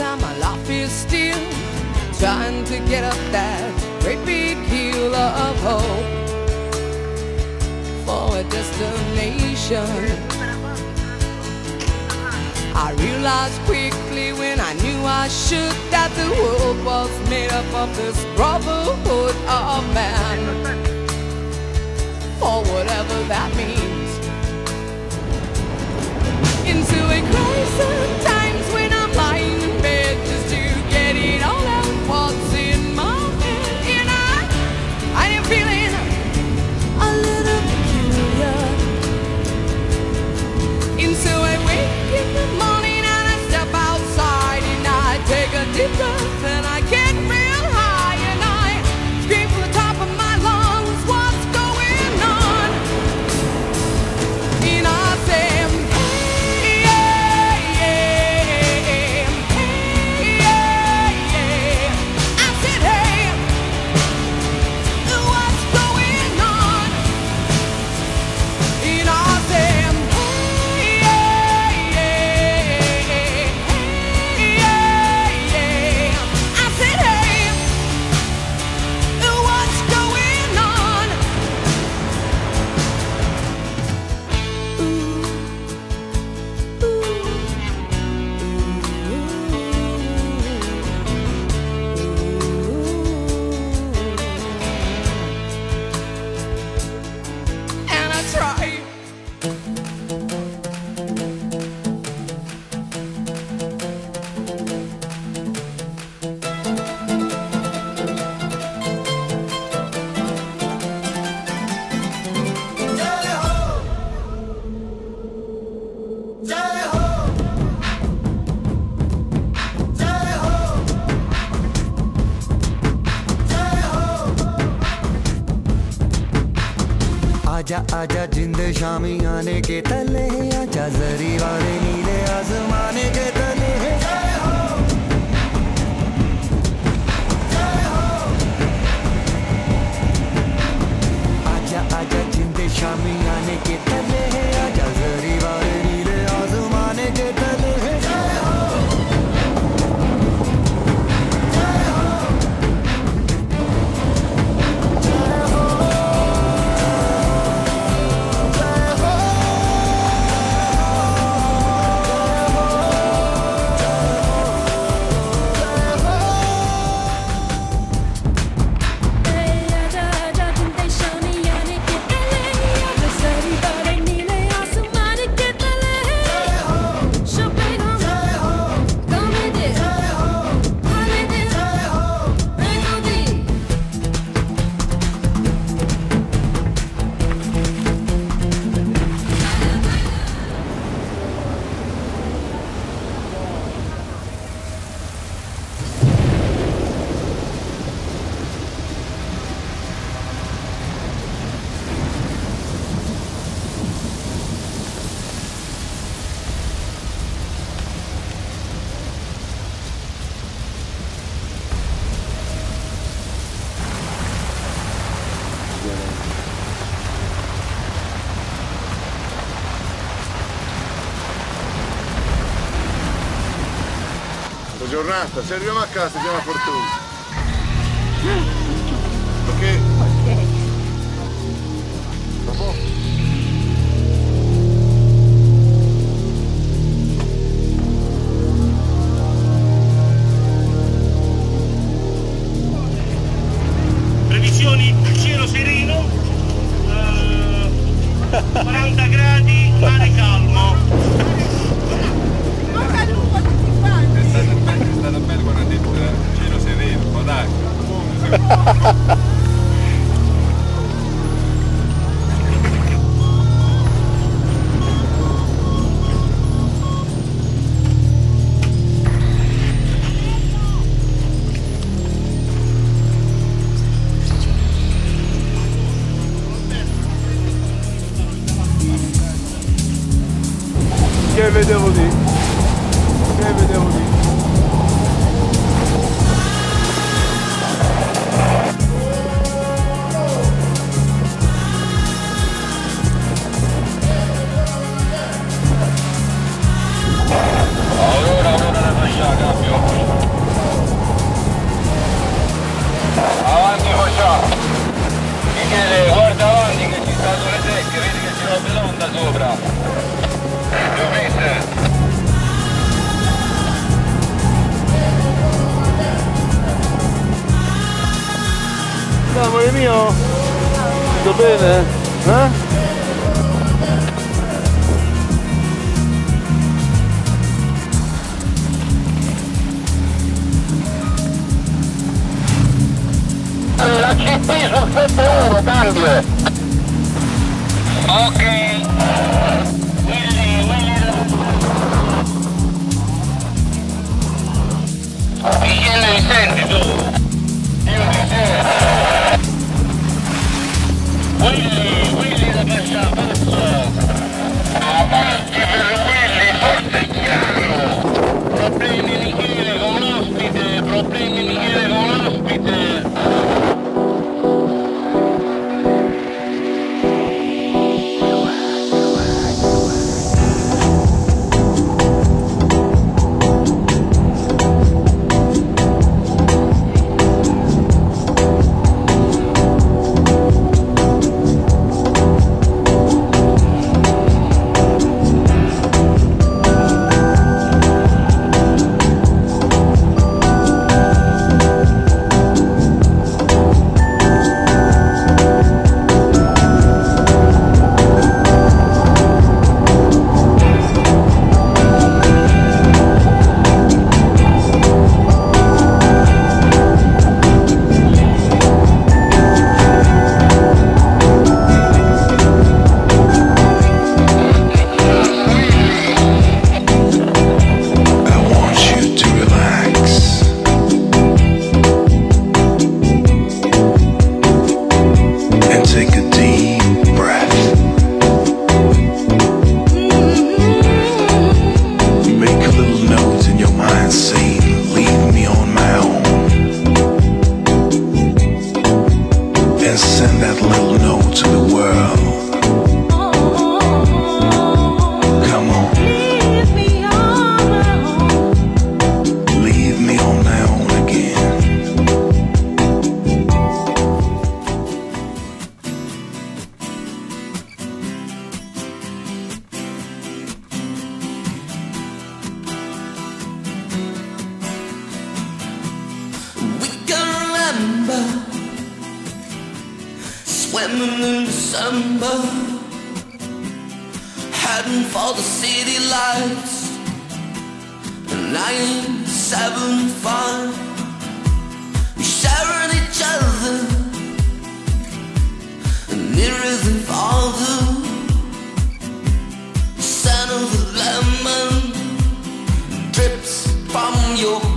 time my life is still trying to get up that great big hill of hope for a destination. I realized quickly when I knew I should that the world was made up of this brotherhood of man, or whatever that means. Into a crisis times when I'm lying in bed just to get it all out what's in my head, and I am feeling a little peculiar. And so I wake in the morning and I step outside and I take a deep breath and I get real high and I scream from the top of my lungs, what's going on? And I say, I said, hey, what's going on? And I say, I said, hey, what's going on? Ooh, ooh, ooh, ooh, ooh. And I try. आजा आजा जिंद शामी आने के तले, आजा जरी वाले नीले आसमाने के तले, आजा आजा जिंद शामी आने के तले, आजा जरी वाले नीले आसमाने के तले, giornata, se arriviamo a casa c'è una fortuna. Ok? Ok. Va buono. Previsioni cielo sereno, 40 gradi, mare calmo. È stato bello quando ha detto cielo sereno, ma dai, che vedevo lì? Che vedevo lì? Aurora, aurora, la mangiata, più. sobra. Dovete. No, amore mio, tutto bene? Eh? La CP sul 71, cambio! Ok! Willy! Vigile incendio! Io disegno! Willy la caccia avanza! Avanti per Willy, forte chiaro! Problemi Michele con l'ospite! Problemi Michele con l'ospite! Swimming in December, heading for the city lights. 975, we're sharing each other, nearer than farther. The scent of the lemon drips from your